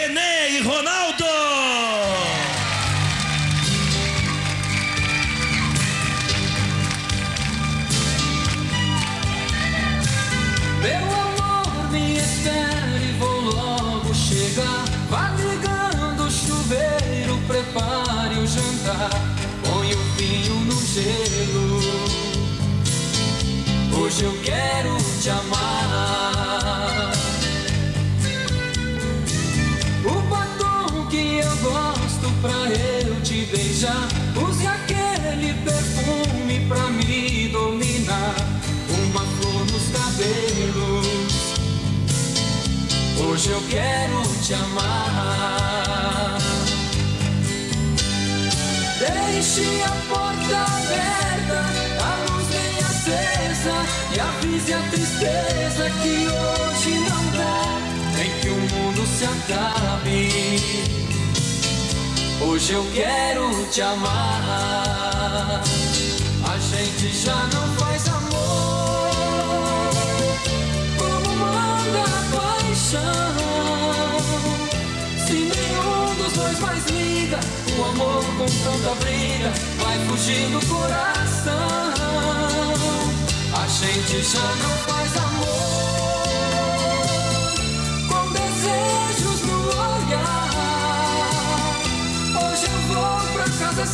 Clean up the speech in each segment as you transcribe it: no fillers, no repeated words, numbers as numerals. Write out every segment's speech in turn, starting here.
Renê e Ronaldo. Meu amor, me espere e vou logo chegar. Vá ligando o chuveiro, prepare o jantar. Põe o vinho no gelo. Hoje eu quero te amar. O batom que eu gosto pra eu te beijar. Use aquele perfume pra me dominar. Uma flor nos cabelos. Hoje eu quero te amar. Deixe a porta aberta, a luz bem acesa, e avise a tristeza que hoje não dá. Nem que o mundo se acabe, hoje eu quero te amar. A gente já não faz amor como manda a paixão. Se nenhum dos dois mais liga, o amor confronta a briga, vai fugir do coração. A gente já não faz amor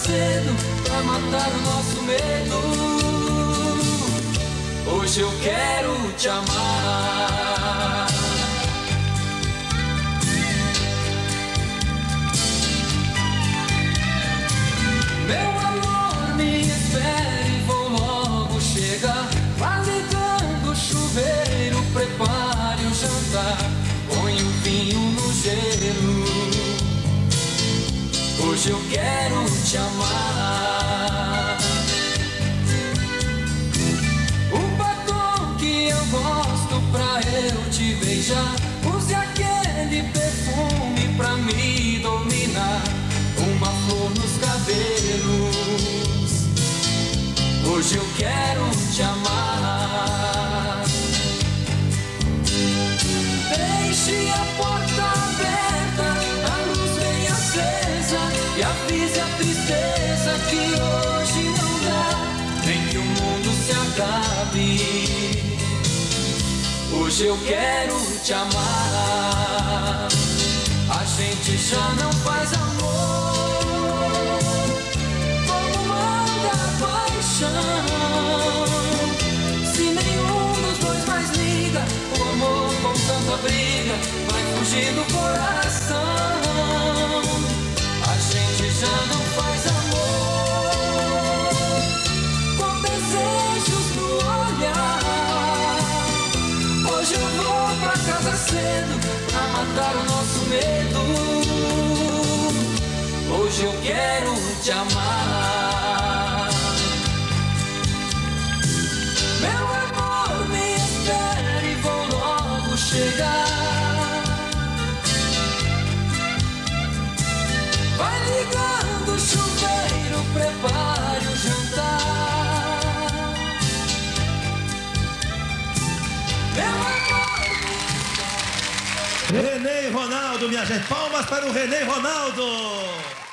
cedo, pra matar o nosso medo. Hoje eu quero te amar. Meu amor, me espere, vou logo chegar. Vá ligando o chuveiro, prepare o jantar. Põe o vinho no gelo. Hoje eu quero te amar. O batom que eu gosto pra eu te beijar. Use aquele perfume pra me dominar. Uma flor nos cabelos. Hoje eu quero te amar. Deixe a porta aberta, a luz bem acesa, e avise a tristeza que hoje não dá. Nem que o mundo se acabe, hoje eu quero te amar. A gente já não faz amor como manda a paixão. Se nenhum dos dois mais liga, o amor com tanta briga, vai fugir do coração. Já não faz amor com desejos no olhar. Hoje eu vou pra casa cedo pra matar o nosso medo. Hoje eu quero te amar. Meu amor, me espere e vou logo chegar. Vai ligando o chuveiro, prepare o jantar. Meu amor! Renê e Ronaldo, minha gente. Palmas para o Renê e Ronaldo.